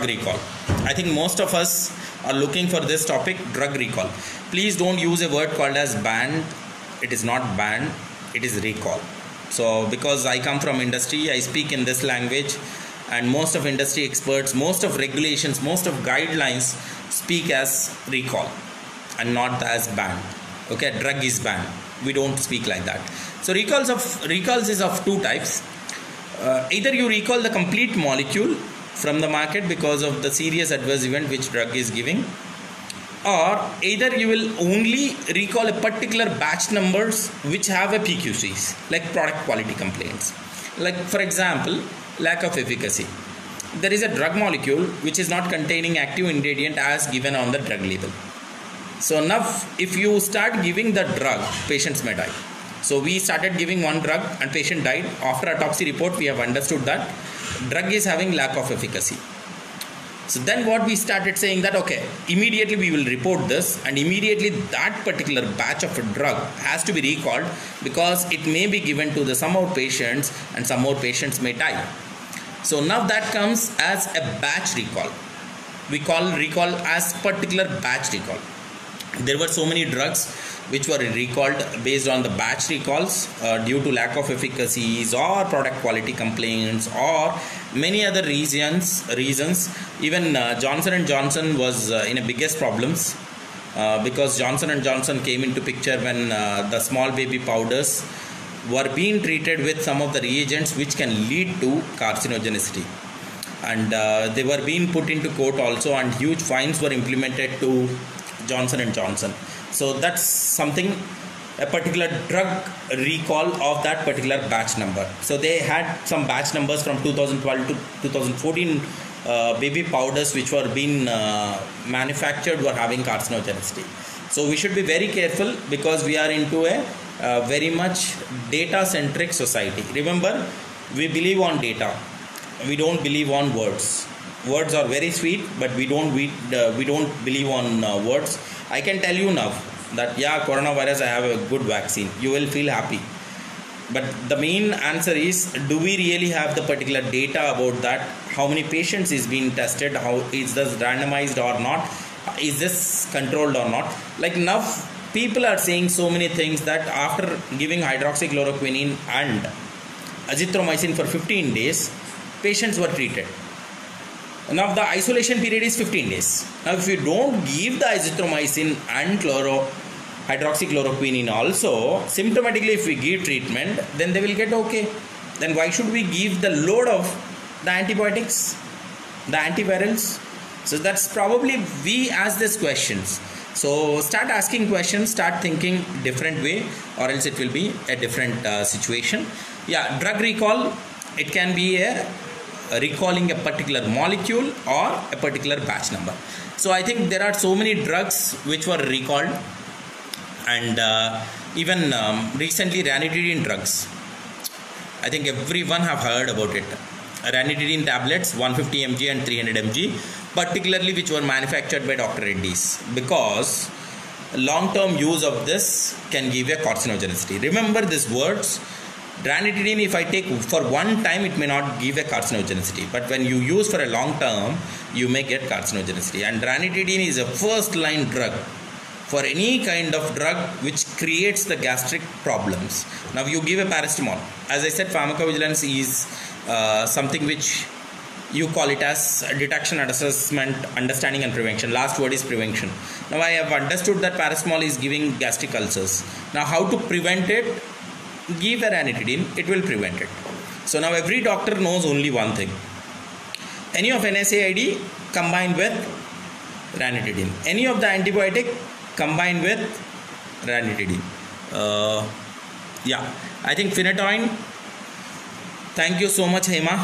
drug recall. I think most of us are looking for this topic, drug recall. Please don't use a word called as banned. It is not banned, it is recall. So because I come from industry, I speak in this language, and most of industry experts, most of regulations, most of guidelines speak as recall and not as banned. Okay, drug is banned. We don't speak like that. So recalls is of two types. Either you recall the complete molecule from the market because of the serious adverse event which drug is giving, or either you will only recall a particular batch numbers which have a PQCs, like product quality complaints. Like for example, lack of efficacy. There is a drug molecule which is not containing active ingredient as given on the drug label. So now if you start giving the drug, patients may die. So we started giving one drug and patient died. After autopsy report, we have understood that drug is having lack of efficacy. So then what we started saying that, okay, immediately we will report this, and immediately that particular batch of a drug has to be recalled because it may be given to the some more patients and some more patients may die. So now that comes as a batch recall. We call recall as particular batch recall. There were so many drugs which were recalled based on the batch recalls due to lack of efficacies or product quality complaints or many other reasons. Even Johnson and Johnson was in the biggest problems because Johnson and Johnson came into picture when the small baby powders were being treated with some of the reagents which can lead to carcinogenicity. And they were being put into court also, and huge fines were implemented to Johnson and Johnson. So that's something, a particular drug recall of that particular batch number. So they had some batch numbers from 2012 to 2014 baby powders which were being manufactured were having carcinogenicity. So we should be very careful because we are into a very much data centric society. Remember, we believe on data. We don't believe on words. Words are very sweet, but we don't believe on words. I can tell you now that yeah, coronavirus, I have a good vaccine. You will feel happy. But the main answer is, do we really have the particular data about that? How many patients is being tested? How is this randomized or not? Is this controlled or not? Like now, people are saying so many things that after giving hydroxychloroquine and azithromycin for 15 days, patients were treated. Now the isolation period is 15 days. Now if you don't give the azithromycin and hydroxychloroquine also, symptomatically if we give treatment, then they will get okay. Then why should we give the load of the antibiotics, the antivirals? So that's probably we ask these questions. So start asking questions, start thinking different way, or else it will be a different situation. Yeah, drug recall, it can be recalling a particular molecule or a particular batch number. So I think there are so many drugs which were recalled, and even recently ranitidine drugs. I think everyone have heard about it. Ranitidine tablets 150 mg and 300 mg particularly which were manufactured by Dr. Reddy's, because long term use of this can give a carcinogenicity. Remember these words. Ranitidine, if I take for one time, it may not give a carcinogenicity. But when you use for a long term, you may get carcinogenicity. And ranitidine is a first line drug for any kind of drug which creates the gastric problems. Now you give a paracetamol. As I said, pharmacovigilance is something which you call it as detection, assessment, understanding and prevention. Last word is prevention. Now I have understood that paracetamol is giving gastric ulcers. Now how to prevent it? Give a ranitidine, it will prevent it. So now every doctor knows only one thing. Any of NSAID combined with ranitidine. Any of the antibiotic combined with ranitidine. Yeah, I think Phenytoin. Thank you so much, Hema.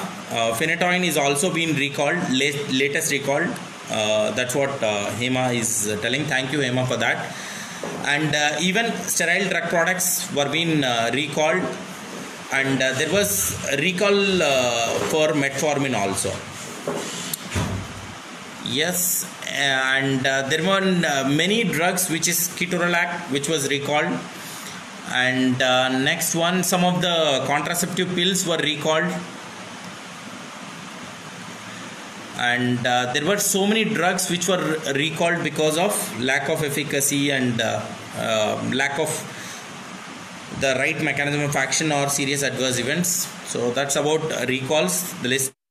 Phenytoin is also been recalled, latest recalled. That's what Hema is telling. Thank you, Hema, for that. And even sterile drug products were being recalled, and there was a recall for Metformin also. Yes, and there were many drugs which is Ketorolac which was recalled, and next one, some of the contraceptive pills were recalled. and there were so many drugs which were recalled because of lack of efficacy and lack of the right mechanism of action or serious adverse events. So that's about recalls. The list